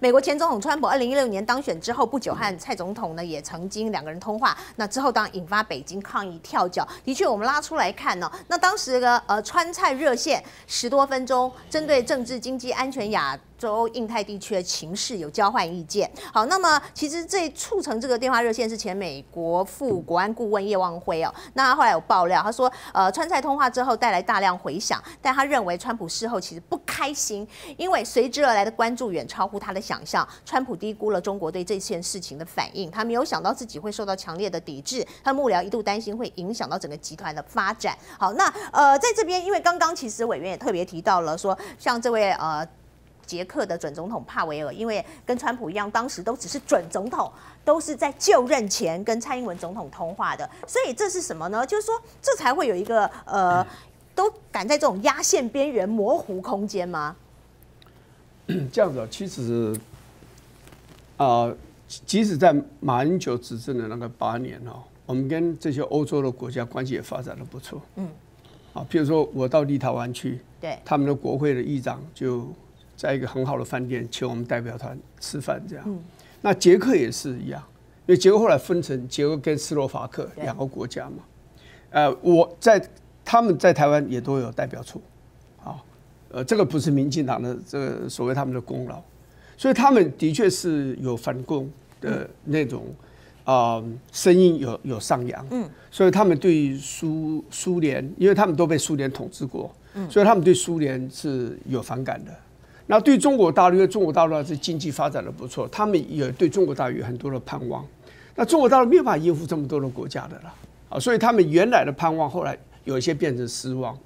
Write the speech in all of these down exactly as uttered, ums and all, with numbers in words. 美国前总统川普二零一六年当选之后不久，和蔡总统呢也曾经两个人通话，那之后当然引发北京抗议跳脚。的确，我们拉出来看呢、哦，那当时的呃川蔡热线十多分钟，针对政治、经济、安全、亚洲、印太地区的情势有交换意见。好，那么其实这促成这个电话热线是前美国副国安顾问叶望辉哦，那后来有爆料，他说呃川蔡通话之后带来大量回响，但他认为川普事后其实不开心，因为随之而来的关注远超乎他的想象。川普低估了中国对这件事情的反应，他没有想到自己会受到强烈的抵制，他幕僚一度担心会影响到整个集团的发展。好，那呃在这边，因为刚刚其实委员也特别提到了说，像这位呃。捷克的准总统帕维尔，因为跟川普一样，当时都只是准总统，都是在就任前跟蔡英文总统通话的，所以这是什么呢？就是说，这才会有一个呃，都赶在这种压线边缘、模糊空间吗？这样子啊，其实啊、呃，即使在马英九执政的那个八年哦，我们跟这些欧洲的国家关系也发展的不错，嗯，啊，譬如说我到立陶宛去，对，他们的国会的议长就。在一个很好的饭店请我们代表团吃饭，这样。嗯、那捷克也是一样，因为捷克后来分成捷克跟斯洛伐克两个国家嘛。呃，我在他们在台湾也都有代表处，啊，呃，这个不是民进党的这个所谓他们的功劳，所以他们的确是有反共的那种啊、呃、声音有有上扬，嗯，所以他们对苏苏联，因为他们都被苏联统治过，嗯，所以他们对苏联是有反感的。那对中国大陆，因为中国大陆是经济发展的不错，他们也对中国大陆有很多的盼望。那中国大陆没有办法应付这么多的国家的啦，啊，所以他们原来的盼望后来有一些变成失望。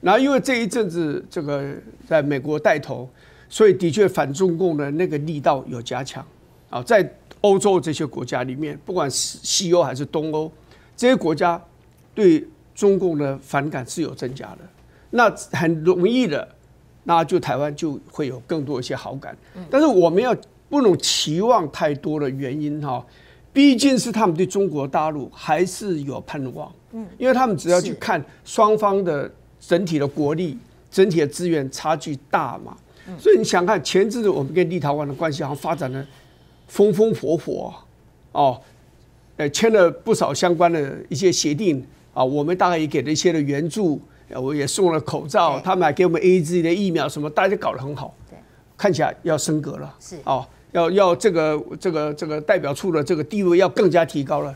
然后因为这一阵子这个在美国带头，所以的确反中共的那个力道有加强啊，在欧洲这些国家里面，不管是西欧还是东欧，这些国家对中共的反感是有增加的。那很容易的。那就台湾就会有更多一些好感，但是我们要不能期望太多的原因哈，毕竟是他们对中国大陆还是有盼望，因为他们只要去看双方的整体的国力、整体的资源差距大嘛，所以你想看前阵子我们跟立陶宛的关系好像发展的风风火火哦，呃，签了不少相关的一些协定啊，我们大概也给了一些的援助。我也送了口罩，他们还给我们 A Z 的疫苗，什么大家搞得很好，看起来要升格了，是哦，要要这个这个这个代表处的这个地位要更加提高了，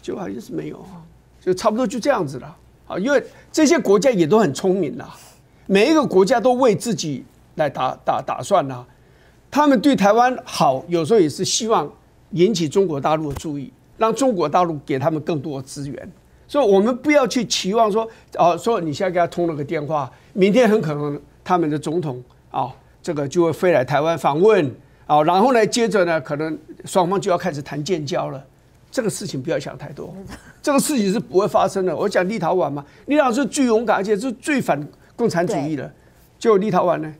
就好像是没有，就差不多就这样子了啊，因为这些国家也都很聪明啦，每一个国家都为自己来打打打算啦，他们对台湾好，有时候也是希望引起中国大陆的注意，让中国大陆给他们更多的资源。所以，我们不要去期望说，哦，说你现在给他通了个电话，明天很可能他们的总统啊、哦，这个就会飞来台湾访问啊、哦，然后呢，接着呢，可能双方就要开始谈建交了。这个事情不要想太多，这个事情是不会发生的。我讲立陶宛嘛，立陶宛是最勇敢，而且是最反共产主义的。就立陶宛呢，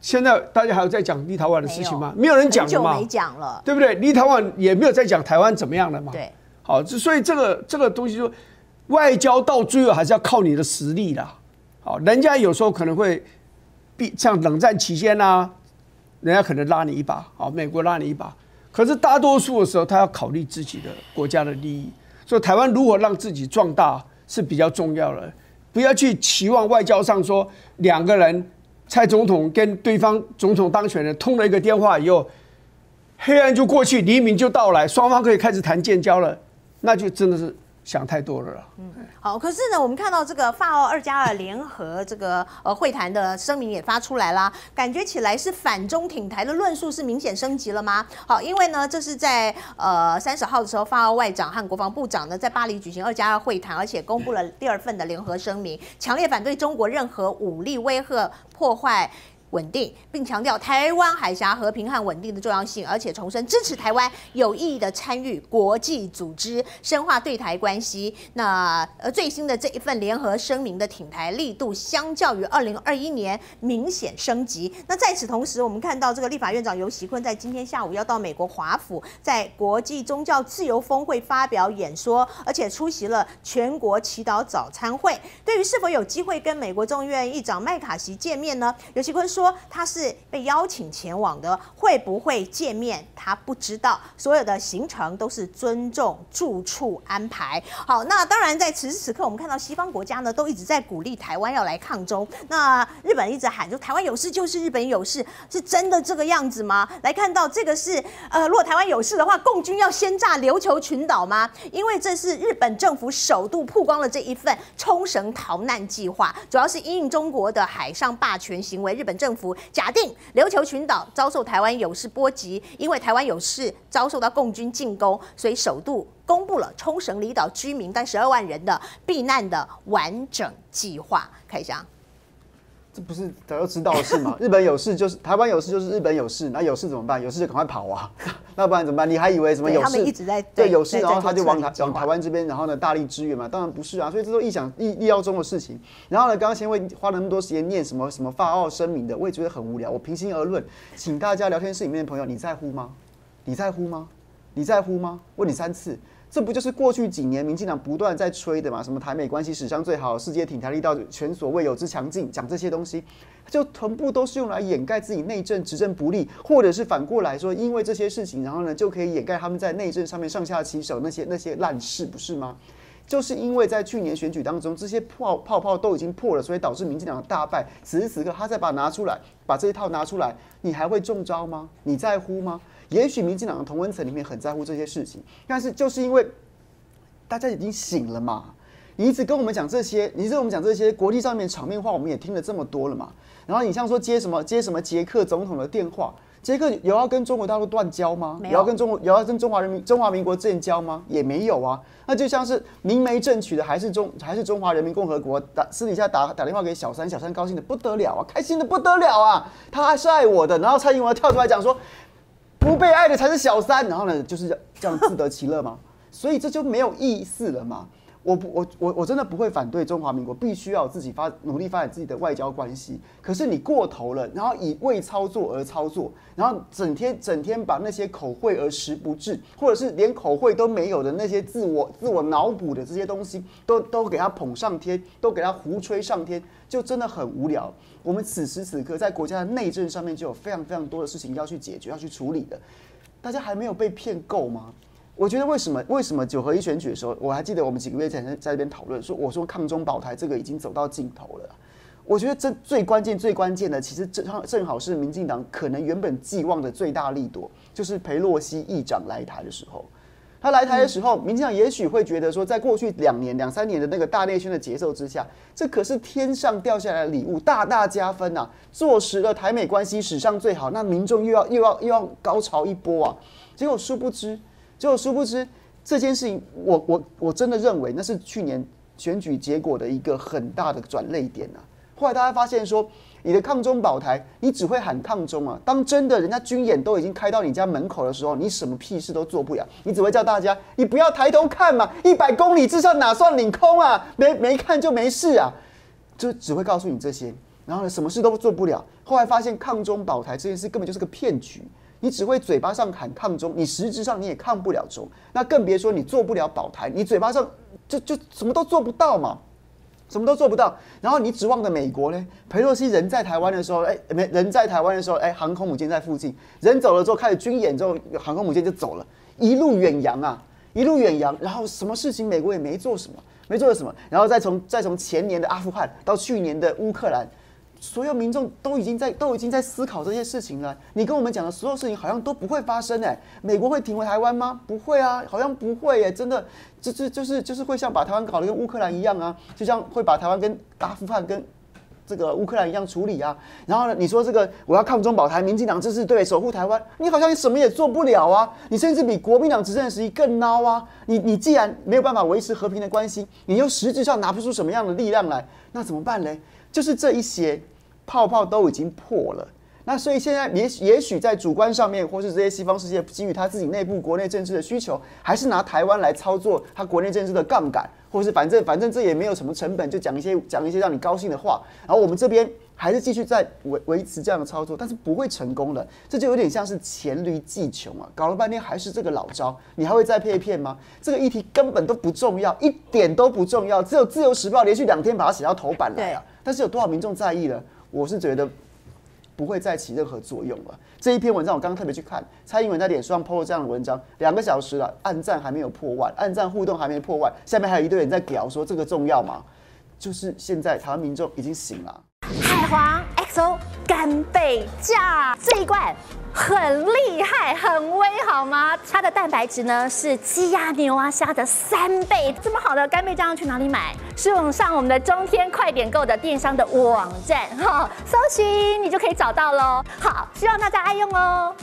现在大家还有在讲立陶宛的事情吗？没有人讲了嘛，很久没讲了，对不对？立陶宛也没有在讲台湾怎么样了嘛。对，好，所以这个这个东西就。外交到最后还是要靠你的实力啦，好，人家有时候可能会，像冷战期间啊，人家可能拉你一把，好，美国拉你一把，可是大多数的时候他要考虑自己的国家的利益，所以台湾如何让自己壮大是比较重要的，不要去期望外交上说两个人，蔡总统跟对方总统当选人通了一个电话以后，黑暗就过去，黎明就到来，双方可以开始谈建交了，那就真的是。想太多了啦。嗯，好，可是呢，我们看到这个法澳二加二联合这个呃会谈的声明也发出来啦，感觉起来是反中挺台的论述是明显升级了吗？好，因为呢，这是在呃三十号的时候，法澳外长和国防部长呢在巴黎举行二加二会谈，而且公布了第二份的联合声明，强烈反对中国任何武力威吓破坏。稳定，并强调台湾海峡和平和稳定的重要性，而且重申支持台湾有意义的参与国际组织，深化对台关系。那呃，最新的这一份联合声明的挺台力度，相较于二零二一年明显升级。那在此同时，我们看到这个立法院长游锡堃在今天下午要到美国华府，在国际宗教自由峰会发表演说，而且出席了全国祈祷早餐会。对于是否有机会跟美国众议院议长麦卡锡见面呢？游锡堃说。说他是被邀请前往的，会不会见面他不知道，所有的行程都是尊重住处安排。好，那当然在此时此刻，我们看到西方国家呢都一直在鼓励台湾要来抗中，那日本一直喊说台湾有事就是日本有事，是真的这个样子吗？来看到这个是呃，如果台湾有事的话，共军要先炸琉球群岛吗？因为这是日本政府首度曝光了这一份冲绳逃难计划，主要是因应中国的海上霸权行为，日本政府假定琉球群岛遭受台湾有事波及，因为台湾有事遭受到共军进攻，所以首度公布了冲绳离岛居民但十二万人的避难的完整计划。开箱，这不是大家都知道的事吗？日本有事就是台湾有事就是日本有事，那有事怎么办？有事就赶快跑啊！那不然怎么办？你还以为什么有事？他们一直在 对, 对有事，然后他就往台往台湾这边，然后呢大力支援嘛？当然不是啊，所以这都意想意料中的事情。然后呢，刚刚先会花那么多时间念什么什么法澳声明的，我也觉得很无聊。我平心而论，请大家聊天室里面的朋友，你在乎吗？你在乎吗？你在乎吗？问你三次。这不就是过去几年民进党不断在吹的嘛？什么台美关系史上最好，世界挺台力道前所未有之强劲，讲这些东西，就全部都是用来掩盖自己内政执政不力，或者是反过来说，因为这些事情，然后呢就可以掩盖他们在内政上面上下其手那些那些烂事，不是吗？就是因为在去年选举当中，这些泡泡泡都已经破了，所以导致民进党的大败。此时此刻，他再把它拿出来，把这一套拿出来，你还会中招吗？你在乎吗？也许民进党的同温层里面很在乎这些事情，但是就是因为大家已经醒了嘛，你一直跟我们讲这些，你一直跟我们讲这些国际上面场面话，我们也听了这么多了嘛。然后你像说接什么接什么捷克总统的电话，捷克有要跟中国大陆断交吗？有要跟中国有要跟中华人民中华民国建交吗？也没有啊。那就像是明媒正娶的还是中还是中华人民共和国，打私底下打打电话给小三，小三高兴的不得了啊，开心的不得了啊，他还是爱我的。然后蔡英文跳出来讲说，不被爱的才是小三，然后呢，就是这样自得其乐嘛，所以这就没有意思了嘛。我不，我我我真的不会反对中华民国必须要自己发努力发展自己的外交关系，可是你过头了，然后以为操作而操作，然后整天整天把那些口惠而实不至，或者是连口惠都没有的那些自我自我脑补的这些东西，都都给他捧上天，都给他胡吹上天，就真的很无聊。我们此时此刻在国家的内政上面就有非常非常多的事情要去解决、要去处理的，大家还没有被骗够吗？我觉得为什么为什么九合一选举的时候，我还记得我们几个月前在这边讨论说，我说抗中保台这个已经走到尽头了。我觉得这最关键最关键的，其实正好是民进党可能原本寄望的最大利多，就是裴洛西议长来台的时候。他来台的时候，民进党也许会觉得说，在过去两年两三年的那个大内宣的节奏之下，这可是天上掉下来的礼物，大大加分啊，坐实了台美关系史上最好，那民众又要又要又要高潮一波啊。结果殊不知。就殊不知这件事情我，我我我真的认为那是去年选举结果的一个很大的转捩点啊。后来大家发现说，你的抗中保台，你只会喊抗中啊。当真的人家军演都已经开到你家门口的时候，你什么屁事都做不了，你只会叫大家你不要抬头看嘛，一百公里之上哪算领空啊？没没看就没事啊，就只会告诉你这些，然后呢什么事都做不了。后来发现抗中保台这件事根本就是个骗局。你只会嘴巴上喊抗中，你实质上你也抗不了中，那更别说你做不了保台，你嘴巴上就就什么都做不到嘛，什么都做不到。然后你指望的美国呢？裴洛西人在台湾的时候，哎、欸，人在台湾的时候，哎、欸，航空母舰在附近，人走了之后开始军演之后，航空母舰就走了，一路远洋啊，一路远洋。然后什么事情美国也没做什么，没做什么。然后再从再从前年的阿富汗到去年的乌克兰。所有民众都已经在都已经在思考这些事情了。你跟我们讲的所有事情好像都不会发生哎、欸，美国会停回台湾吗？不会啊，好像不会哎、欸，真的就是就是就是会像把台湾搞得跟乌克兰一样啊，就像会把台湾跟阿富汗跟这个乌克兰一样处理啊。然后呢，你说这个我要抗中保台，民进党支持对守护台湾，你好像什么也做不了啊，你甚至比国民党执政时期更孬啊。你你既然没有办法维持和平的关系，你又实质上拿不出什么样的力量来，那怎么办嘞？就是这一些泡泡都已经破了，那所以现在也也许在主观上面，或是这些西方世界基于他自己内部国内政治的需求，还是拿台湾来操作他国内政治的杠杆，或是反正反正这也没有什么成本，就讲一些讲一些让你高兴的话，然后我们这边还是继续在维维持这样的操作，但是不会成功的，这就有点像是黔驴技穷啊，搞了半天还是这个老招，你还会再被骗吗？这个议题根本都不重要，一点都不重要，只有《自由时报》连续两天把它写到头版来啊。但是有多少民众在意呢？我是觉得不会再起任何作用了。这一篇文章我刚刚特别去看，蔡英文在脸书上 P O 这样的文章，两个小时了，按赞还没有破万，按赞互动还没破万，下面还有一堆人在屌说这个重要吗？就是现在台湾民众已经醒了。海皇 X O 干贝酱这一罐很厉害，很威好吗？它的蛋白质呢是鸡鸭牛啊虾的三倍，这么好的干贝酱要去哪里买？是用上我们的中天快点购的电商的网站哈、哦，搜寻你就可以找到喽。好，希望大家爱用哦。